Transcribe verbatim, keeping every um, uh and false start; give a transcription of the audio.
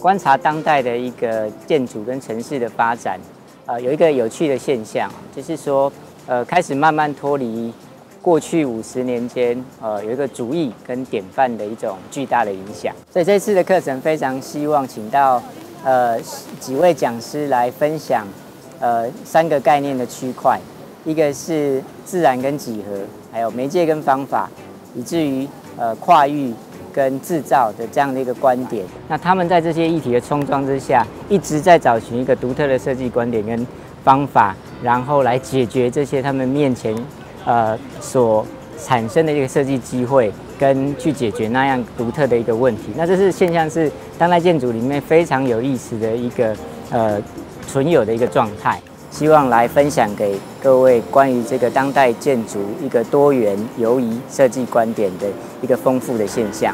观察当代的一个建筑跟城市的发展，呃，有一个有趣的现象，就是说，呃，开始慢慢脱离过去五十年间，呃，有一个主义跟典范的一种巨大的影响。所以这次的课程非常希望请到呃几位讲师来分享，呃，三个概念的区块，一个是自然跟几何，还有媒介跟方法，以至于呃跨域。 跟制造的这样的一个观点，那他们在这些议题的冲撞之下，一直在找寻一个独特的设计观点跟方法，然后来解决这些他们面前呃所产生的一个设计机会，跟去解决那样独特的一个问题。那这是现象是当代建筑里面非常有意思的一个呃存有的一个状态，希望来分享给各位关于这个当代建筑一个多元游移设计观点的。 一个丰富的现象。